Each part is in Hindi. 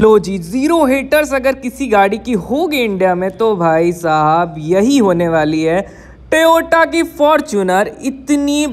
लो जी, जीरो हेटर्स अगर किसी गाड़ी की होगी इंडिया में तो भाई साहब यही होने वाली है टोयोटा की फॉर्च्यूनर। इतनी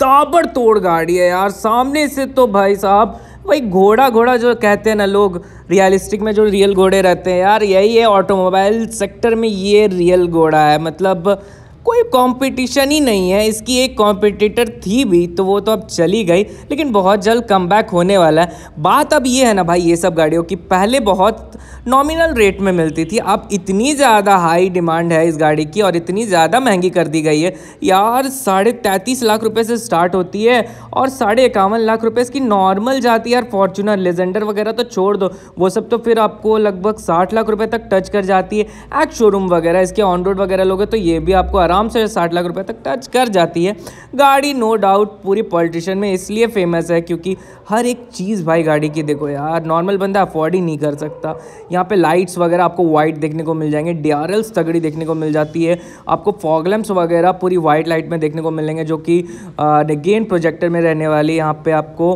ताबड़तोड़ गाड़ी है यार, सामने से तो भाई साहब वही घोड़ा घोड़ा जो कहते हैं ना लोग रियलिस्टिक में, जो रियल घोड़े रहते हैं यार, यही है ऑटोमोबाइल सेक्टर में, ये रियल घोड़ा है। मतलब कोई कंपटीशन ही नहीं है। इसकी एक कंपटीटर थी भी तो वो तो अब चली गई, लेकिन बहुत जल्द कमबैक होने वाला है। बात अब ये है ना भाई, ये सब गाड़ियों की पहले बहुत नॉमिनल रेट में मिलती थी, अब इतनी ज़्यादा हाई डिमांड है इस गाड़ी की और इतनी ज़्यादा महंगी कर दी गई है यार। 35.5 लाख रुपये से स्टार्ट होती है और 51.5 लाख रुपये इसकी नॉर्मल जाती है यार। फॉर्च्यूनर लेजेंडर वगैरह तो छोड़ दो, वो सब तो फिर आपको लगभग 60 लाख रुपये तक टच कर जाती है। एक्स शोरूम वगैरह इसके ऑन रोड वगैरह लोगे तो ये भी आपको आराम से 60 लाख रुपए तक टच कर जाती है गाड़ी। नो डाउट पूरी पॉलिटिशन में इसलिए फेमस है क्योंकि हर एक चीज़ भाई गाड़ी की देखो यार, नॉर्मल बंदा अफोर्ड ही नहीं कर सकता। यहाँ पे लाइट्स वगैरह आपको वाइट देखने को मिल जाएंगे, डीआरएल्स तगड़ी देखने को मिल जाती है आपको, फॉग लैंप्स वगैरह पूरी वाइट लाइट में देखने को मिलेंगे जो कि अगेन प्रोजेक्टर में रहने वाली। यहाँ पर आपको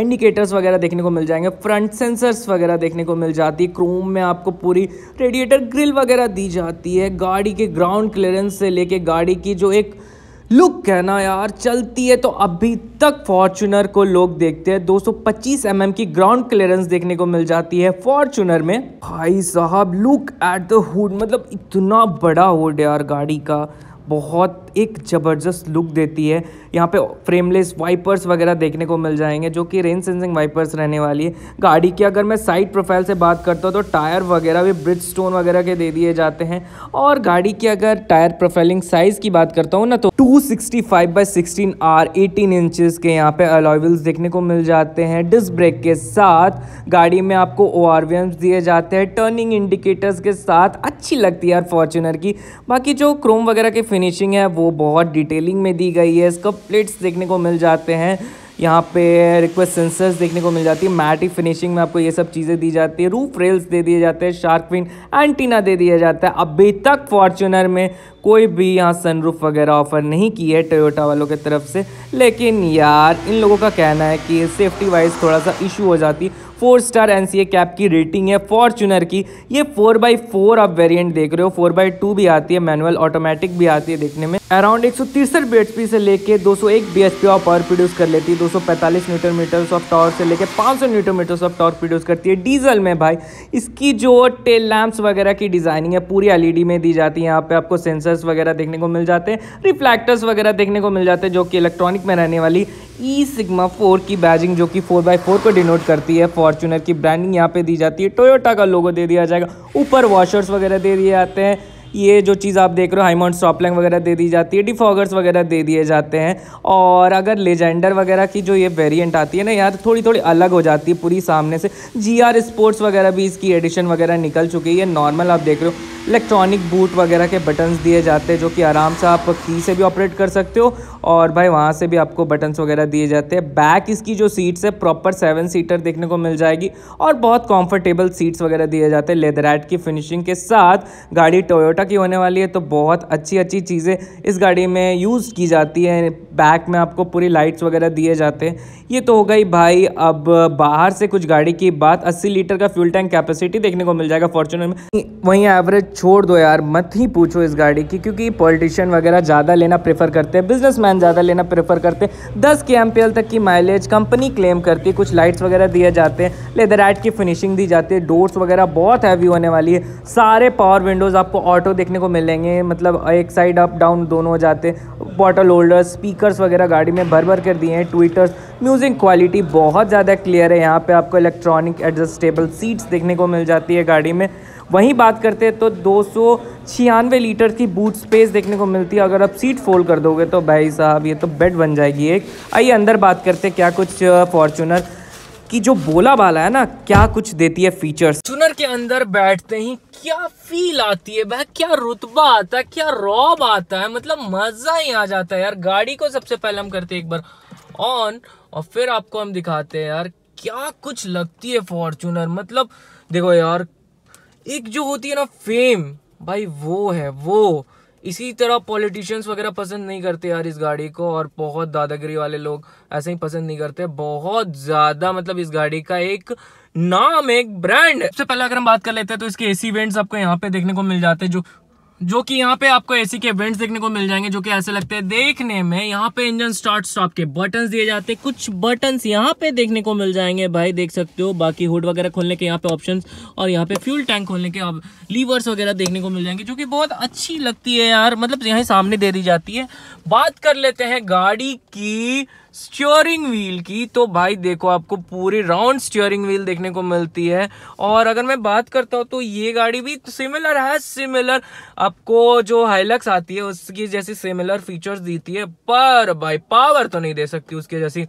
इंडिकेटर्स वगैरह देखने को मिल जाएंगे, फ्रंट सेंसर्स वगैरह देखने को मिल जाती है, क्रोम में आपको पूरी रेडिएटर ग्रिल वगैरह दी जाती है। गाड़ी के ग्राउंड क्लियरेंस से लेके गाड़ी की जो एक लुक है ना यार, चलती है तो अभी तक फॉर्च्यूनर को लोग देखते हैं। 225 mm की ग्राउंड क्लियरेंस देखने को मिल जाती है फॉर्च्यूनर में। भाई साहब लुक एट द हुड, मतलब इतना बड़ा हुड यार गाड़ी का, बहुत एक ज़बरदस्त लुक देती है। यहाँ पे फ्रेमलेस वाइपर्स वगैरह देखने को मिल जाएंगे जो कि रेन सेंसिंग वाइपर्स रहने वाली है गाड़ी की। अगर मैं साइड प्रोफाइल से बात करता हूँ तो टायर वगैरह भी ब्रिजस्टोन वगैरह के दे दिए जाते हैं। और गाड़ी की अगर टायर प्रोफाइलिंग साइज़ की बात करता हूँ ना तो 265/16R 18 इंचज़ के यहाँ पे अलॉय व्हील्स देखने को मिल जाते हैं। डिस्क ब्रेक के साथ गाड़ी में आपको ORVMS दिए जाते हैं टर्निंग इंडिकेटर्स के साथ। अच्छी लगती है यार फॉर्च्यूनर की। बाकी जो क्रोम वगैरह की फिनिशिंग है वो बहुत डिटेलिंग में दी गई है। इसका प्लेट्स देखने को मिल जाते हैं, यहाँ पे रिक्वेस्ट सेंसर्स देखने को मिल जाती है, मैटिक फिनिशिंग में आपको ये सब चीज़ें दी जाती है। रूफ रेल्स दे दिए जाते हैं, शार्क फिन एंटीना दे दिया जाता है। अभी तक फॉर्च्यूनर में कोई भी यहाँ सनरूफ वगैरह ऑफर नहीं की है टोयोटा वालों की तरफ से, लेकिन यार इन लोगों का कहना है कि सेफ्टी वाइज थोड़ा सा इशू हो जाती। 4 स्टार NCAP की रेटिंग है फॉर्च्यूनर की। ये 4x4 आप वेरिएंट देख रहे हो, 4x2 भी आती है, मैनुअल ऑटोमेटिक भी आती है। देखने में अराउंड 163 BHP से लेके 201 BHP ऑफ पावर प्रोड्यूस कर लेती है, 245 न्यूटन मीटर्स ऑफ टॉर्क से लेके 500 newton metres of torque produce करती है डीजल में। भाई इसकी जो टेल लैम्प्स वगैरह की डिजाइनिंग है पूरी LED में दी जाती है। यहाँ पे आपको सेंसर्स वगैरह देखने को मिल जाते हैं, रिफ्लेक्टर्स वगैरह देखने को मिल जाते हैं जो कि इलेक्ट्रॉनिक में रहने वाली E sigma 4 की बैजिंग जो कि 4x4 को डिनोट करती है। फॉर्च्यूनर की ब्रांडिंग यहाँ पे दी जाती है, टोयोटा का लोगो दे दिया जाएगा, ऊपर वॉशर्स वगैरह दे दिए जाते हैं। ये जो चीज़ आप देख रहे हो हाई माउंट स्टॉप लैंप वगैरह दे दी जाती है, डिफॉगर्स वगैरह दे दिए जाते हैं। और अगर लेजेंडर वगैरह की जो ये वेरिएंट आती है ना यार, थोड़ी थोड़ी अलग हो जाती है पूरी सामने से। GR स्पोर्ट्स वगैरह भी इसकी एडिशन वगैरह निकल चुकी है। ये नॉर्मल आप देख रहे हो, इलेक्ट्रॉनिक बूट वगैरह के बटन्स दिए जाते हैं जो कि आराम से आप की से भी ऑपरेट कर सकते हो और भाई वहाँ से भी आपको बटन्स वगैरह दिए जाते हैं। बैक इसकी जो सीट्स है प्रॉपर 7 सीटर देखने को मिल जाएगी और बहुत कम्फर्टेबल सीट्स वगैरह दिए जाते हैं। लेदरैट की फिनिशिंग के साथ गाड़ी टोयोटा की होने वाली है तो बहुत अच्छी चीज़ें इस गाड़ी में यूज़ की जाती हैं। बैक में आपको पूरी लाइट्स वगैरह दिए जाते हैं। ये तो हो गई भाई अब बाहर से कुछ गाड़ी की बात। 80 लीटर का फ्यूल टैंक कैपेसिटी देखने को मिल जाएगा फॉर्च्यूनर में। वहीं एवरेज छोड़ दो यार, मत ही पूछो इस गाड़ी की, क्योंकि पॉलिटिशियन वगैरह ज़्यादा लेना प्रेफर करते हैं, बिजनेसमैन ज़्यादा लेना प्रेफर करते हैं। 10 kmpl तक की माइलेज कंपनी क्लेम करती है। कुछ लाइट्स वगैरह दिए जाते हैं, लेदरैट की फिनिशिंग दी जाती है, डोर्स वगैरह बहुत हैवी होने वाली है। सारे पावर विंडोज़ आपको ऑटो देखने को मिलेंगे, मतलब एक साइड अप डाउन दोनों हो जाते हैं। बॉटल होल्डर्स, स्पीकर्स वगैरह गाड़ी में भर भर कर दिए हैं, ट्वीटर्स। म्यूजिक क्वालिटी बहुत ज़्यादा क्लियर है। यहाँ पे आपको इलेक्ट्रॉनिक एडजस्टेबल सीट्स देखने को मिल जाती है गाड़ी में। वहीं बात करते हैं तो 296 लीटर की बूट स्पेस देखने को मिलती है। अगर आप सीट फोल्ड कर दोगे तो भाई साहब ये तो बेड बन जाएगी एक। आइए अंदर बात करते हैं क्या कुछ फॉर्च्यूनर कि जो बोला वाला है ना, क्या कुछ देती है फीचर्स। फॉर्च्यूनर के अंदर बैठते ही क्या फील आती है भाई, क्या रुतबा आता है, क्या रौब आता है, मतलब मजा ही आ जाता है यार। गाड़ी को सबसे पहले हम करते हैं एक बार ऑन और फिर आपको हम दिखाते हैं यार क्या कुछ लगती है फॉर्च्यूनर। मतलब देखो यार, एक जो होती है ना फेम भाई वो है वो। इसी तरह पॉलिटिशियंस वगैरह पसंद नहीं करते यार इस गाड़ी को, और बहुत दादागिरी वाले लोग ऐसे ही पसंद नहीं करते। बहुत ज़्यादा मतलब इस गाड़ी का एक नाम एक ब्रांड है। सबसे पहले अगर हम बात कर लेते हैं तो इसके एसी वेंट्स आपको यहाँ पे देखने को मिल जाते हैं, जो कि यहाँ पे आपको एसी के वेंट्स देखने को मिल जाएंगे, जो कि ऐसे लगते हैं देखने में। यहाँ पे इंजन स्टार्ट स्टॉप के बटन्स दिए जाते हैं, कुछ बटन्स यहाँ पे देखने को मिल जाएंगे भाई, देख सकते हो। बाकी हुड वगैरह खोलने के यहाँ पे ऑप्शंस और यहाँ पे फ्यूल टैंक खोलने के लीवर्स वगैरह देखने को मिल जाएंगे, जो कि बहुत अच्छी लगती है यार, मतलब यहाँ सामने दे दी जाती है। बात कर लेते हैं गाड़ी की स्टीयरिंग व्हील की, तो भाई देखो आपको पूरी राउंड स्टीयरिंग व्हील देखने को मिलती है। और अगर मैं बात करता हूँ तो ये गाड़ी भी सिमिलर है, सिमिलर आपको जो हाइलक्स आती है उसकी जैसी सिमिलर फीचर्स देती है, पर भाई पावर तो नहीं दे सकती उसके जैसी।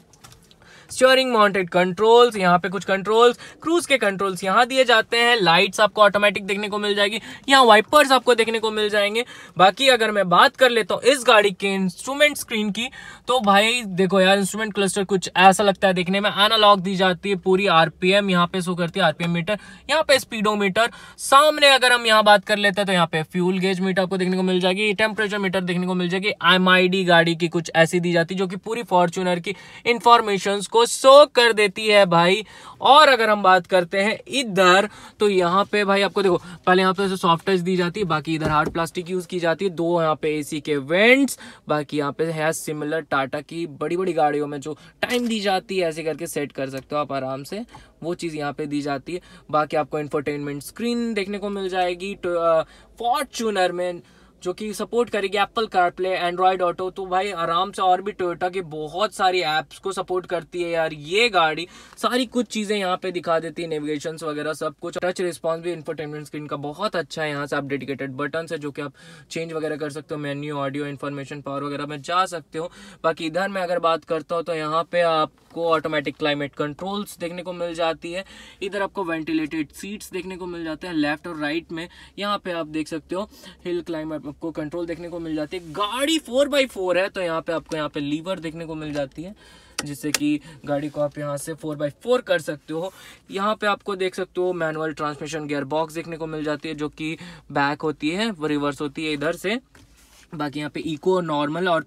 स्टीयरिंग माउंटेड कंट्रोल्स, यहाँ पे कुछ कंट्रोल्स, क्रूज के कंट्रोल्स यहाँ दिए जाते हैं। लाइट्स आपको ऑटोमेटिक देखने को मिल जाएगी, यहाँ वाइपर्स आपको देखने को मिल जाएंगे। बाकी अगर मैं बात कर लेता हूँ इस गाड़ी के इंस्ट्रूमेंट स्क्रीन की, तो भाई देखो यार इंस्ट्रूमेंट क्लस्टर कुछ ऐसा लगता है देखने में। एनालॉग दी जाती है पूरी, आरपीएम यहाँ पे शो करती है, आरपीएम मीटर, यहाँ पे स्पीडोमीटर। सामने अगर हम यहाँ बात कर लेते हैं तो यहाँ पे फ्यूल गेज मीटर आपको देखने को मिल जाएगी, टेम्परेचर मीटर देखने को मिल जाएगी। MID गाड़ी की कुछ ऐसी दी जाती है जो कि पूरी फॉर्च्यूनर की इंफॉर्मेशन शो कर देती है भाई। और अगर हम बात करते हैं इधर तो यहाँ पे भाई आपको देखो पहले यहाँ पे सॉफ्ट टच दी जाती है, बाकी इधर हार्ड प्लास्टिक यूज की जाती है। दो यहाँ पे एसी के वेंट्स, बाकी यहाँ पे है सिमिलर टाटा की बड़ी बड़ी गाड़ियों में जो टाइम दी जाती है, ऐसे करके सेट कर सकते हो आप आराम से, वो चीज़ यहाँ पे दी जाती है। बाकी आपको इंफोटेनमेंट स्क्रीन देखने को मिल जाएगी फॉर्च्यूनर में, जो कि सपोर्ट करेगी एप्पल CarPlay, एंड्रॉयड ऑटो। तो भाई आराम से, और भी टोयोटा के बहुत सारी ऐप्स को सपोर्ट करती है यार ये गाड़ी, सारी कुछ चीज़ें यहाँ पे दिखा देती है, नेविगेशन वगैरह सब कुछ। टच रिस्पॉन्स भी इंफोटेनमेंट स्क्रीन का बहुत अच्छा है, यहाँ से आप डेडिकेटेड बटन्स है जो कि आप चेंज वगैरह कर सकते हो, मेन्यू, ऑडियो, इन्फॉर्मेशन, पावर वगैरह में जा सकते हो। बाकी इधर मैं अगर बात करता हूँ तो यहाँ पे आपको ऑटोमेटिक क्लाइमेट कंट्रोल्स देखने को मिल जाती है, इधर आपको वेंटिलेटेड सीट्स देखने को मिल जाते हैं लेफ्ट और राइट में। यहाँ पे आप देख सकते हो हिल क्लाइमेट आपको कंट्रोल देखने को मिल जाती है। गाड़ी 4x4 है तो यहाँ पे आपको यहाँ पे लीवर देखने को मिल जाती है, जिससे कि गाड़ी को आप यहाँ से 4x4 कर सकते हो। यहाँ पे आपको देख सकते हो मैनुअल ट्रांसमिशन, गियर बॉक्स देखने को मिल जाती है जो कि बैक होती है, वो रिवर्स होती है इधर से। बाकी यहाँ पे इको, नॉर्मल और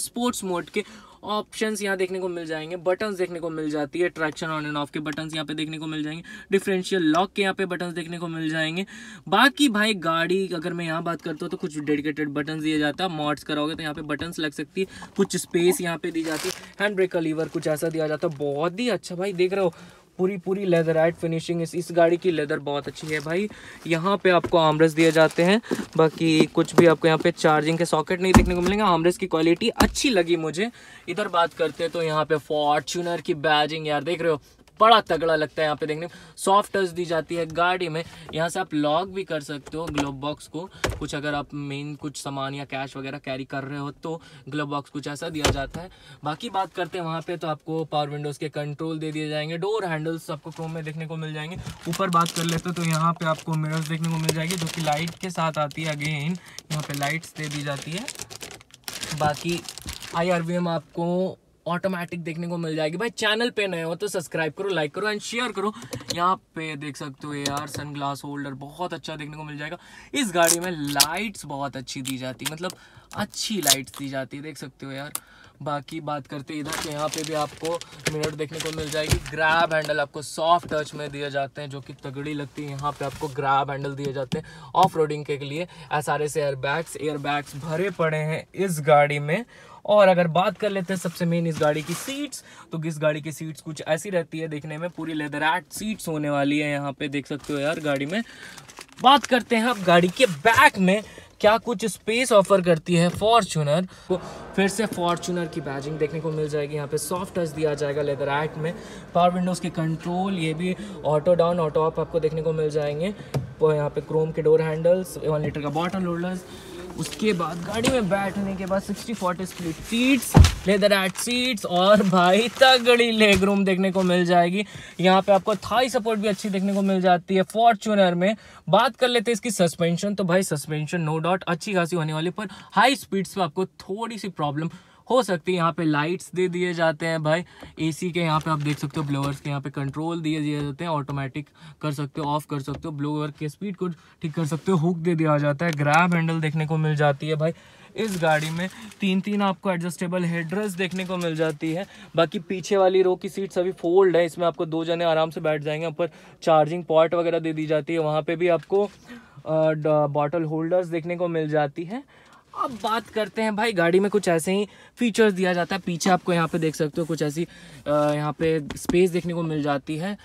स्पोर्ट्स मोड के ऑप्शंस यहाँ देखने को मिल जाएंगे। बटन्स देखने को मिल जाती है, ट्रैक्शन ऑन एंड ऑफ के बटन्स यहाँ पे देखने को मिल जाएंगे, डिफरेंशियल लॉक के यहाँ पे बटन्स देखने को मिल जाएंगे। बाकी भाई गाड़ी अगर मैं यहाँ बात करता हूँ तो कुछ डेडिकेटेड बटन्स दिए जाता है, मॉड्स कराओगे तो यहाँ पे बटन्स लग सकती है, कुछ स्पेस यहाँ पे दी जाती है। हैंड ब्रेक का लीवर कुछ ऐसा दिया जाता है, बहुत ही अच्छा भाई, देख रहे हो पूरी लेदराइट फिनिशिंग, इस गाड़ी की लेदर बहुत अच्छी है भाई। यहाँ पे आपको आर्मरेस्ट दिए जाते हैं, बाकी कुछ भी आपको यहाँ पे चार्जिंग के सॉकेट नहीं देखने को मिलेंगे। आर्मरेस्ट की क्वालिटी अच्छी लगी मुझे। इधर बात करते हैं तो यहाँ पे फॉर्च्यूनर की बैजिंग यार देख रहे हो, बड़ा तगड़ा लगता है यहाँ पे देखने में। सॉफ्ट टच दी जाती है गाड़ी में, यहाँ से आप लॉक भी कर सकते हो ग्लोव बॉक्स को, कुछ अगर आप मेन कुछ सामान या कैश वगैरह कैरी कर रहे हो तो ग्लोव बॉक्स कुछ ऐसा दिया जाता है। बाकी बात करते हैं वहाँ पे तो आपको पावर विंडोज़ के कंट्रोल दे दिए जाएंगे, डोर हैंडल्स आपको क्रोम में देखने को मिल जाएंगे। ऊपर बात कर लेते हो तो यहाँ पे आपको मिरर्स देखने को मिल जाएगी जो कि लाइट के साथ आती है, अगेन यहाँ पे लाइट्स दे दी जाती है। बाकी IRVM आपको ऑटोमेटिक देखने को मिल जाएगी। भाई चैनल पे नए हो तो सब्सक्राइब करो, लाइक करो एंड शेयर करो। यहाँ पे देख सकते हो यार सनग्लास होल्डर बहुत अच्छा देखने को मिल जाएगा। इस गाड़ी में लाइट्स बहुत अच्छी दी जाती है, मतलब अच्छी लाइट्स दी जाती है, देख सकते हो यार। बाकी बात करते इधर से यहाँ पे भी आपको मिरर देखने को मिल जाएगी। ग्रैब हैंडल आपको सॉफ्ट टच में दिए जाते हैं जो कि तगड़ी लगती है, यहाँ पे आपको ग्रैब हैंडल दिए जाते हैं ऑफ रोडिंग के लिए। SRS एयरबैग्स भरे पड़े हैं इस गाड़ी में। और अगर बात कर लेते हैं सबसे मेन इस गाड़ी की सीट्स, तो इस गाड़ी की सीट्स कुछ ऐसी रहती है देखने में, पूरी लेदरैट सीट्स होने वाली है, यहाँ पे देख सकते हो यार गाड़ी में। बात करते हैं आप गाड़ी के बैक में क्या कुछ स्पेस ऑफर करती है फॉर्च्यूनर को। फिर से फॉर्च्यूनर की बैजिंग देखने को मिल जाएगी, यहाँ पे सॉफ्ट टच दिया जाएगा लेदरैट में। पावर विंडोज़ के कंट्रोल, ये भी ऑटो डाउन ऑटो अप आपको देखने को मिल जाएंगे। तो यहाँ पे क्रोम के डोर हैंडल्स, 1 लीटर का बॉटल होल्डर्स। उसके बाद गाड़ी में बैठने के बाद 60-40 स्प्लिट सीट्स, लेदरैट सीट्स और भाई तगड़ी लेग रूम देखने को मिल जाएगी। यहाँ पे आपको थाई सपोर्ट भी अच्छी देखने को मिल जाती है फॉर्च्यूनर में। बात कर लेते हैं इसकी सस्पेंशन, तो भाई सस्पेंशन नो डाउट अच्छी खासी होने वाली, पर हाई स्पीड्स पे आपको थोड़ी सी प्रॉब्लम हो सकती है। यहाँ पे लाइट्स दे दिए जाते हैं भाई, एसी के यहाँ पे आप देख सकते हो ब्लोअर्स के यहाँ पे कंट्रोल दिए जाते हैं, ऑटोमेटिक कर सकते हो, ऑफ कर सकते हो, ब्लोअर के स्पीड को ठीक कर सकते हो, हुक दे दिया जाता है, ग्रैब हैंडल देखने को मिल जाती है भाई इस गाड़ी में, तीन आपको एडजस्टेबल हेडरेस्ट देखने को मिल जाती है। बाकी पीछे वाली रो की सीट सभी फोल्ड है, इसमें आपको दो जने आराम से बैठ जाएंगे। ऊपर चार्जिंग पॉट वगैरह दे दी जाती है, वहाँ पे भी आपको बॉटल होल्डर्स देखने को मिल जाती है। अब बात करते हैं भाई गाड़ी में कुछ ऐसे ही फीचर्स दिया जाता है। पीछे आपको यहाँ पे देख सकते हो कुछ ऐसी यहाँ पे स्पेस देखने को मिल जाती है।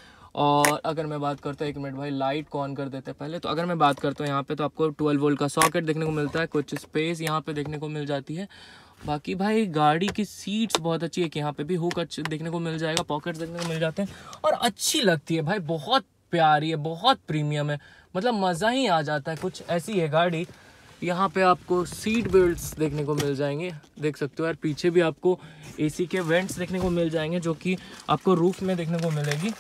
और अगर मैं बात करता हूँ, एक मिनट भाई लाइट को ऑन कर देते हैं पहले, तो अगर मैं बात करता हूँ यहाँ पे तो आपको 12 वोल्ट का सॉकेट देखने को मिलता है, कुछ स्पेस यहाँ पे देखने को मिल जाती है। बाकी भाई गाड़ी की सीट्स बहुत अच्छी है, कि यहाँ पे भी हुक अच्छे देखने को मिल जाएगा, पॉकेट्स देखने को मिल जाते हैं और अच्छी लगती है भाई, बहुत प्यारी है, बहुत प्रीमियम है, मतलब मज़ा ही आ जाता है। कुछ ऐसी है गाड़ी। यहाँ पे आपको सीट बेल्ट्स देखने को मिल जाएंगे, देख सकते हो यार, पीछे भी आपको एसी के वेंट्स देखने को मिल जाएंगे जो कि आपको रूफ में देखने को मिलेगी।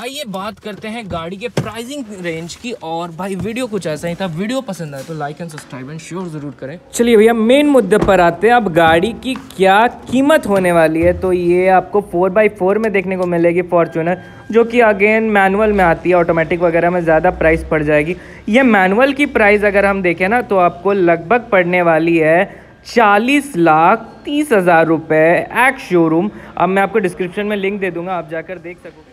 आइए बात करते हैं गाड़ी के प्राइसिंग रेंज की। और भाई वीडियो कुछ ऐसा ही था, वीडियो पसंद आए तो like and subscribe and share जरूर करें। चलिए भैया मेन मुद्दे पर आते हैं, अब गाड़ी की क्या कीमत होने वाली है। तो ये आपको 4x4 में देखने को मिलेगी फॉर्च्यूनर, जो कि अगेन मैनुअल में आती है, ऑटोमेटिक वगैरह में ज़्यादा प्राइस पड़ जाएगी। ये मैनुअल की प्राइस अगर हम देखें ना तो आपको लगभग पड़ने वाली है 40,30,000 रुपये एक्स शोरूम। अब मैं आपको डिस्क्रिप्शन में लिंक दे दूँगा, आप जाकर देख सकोगे।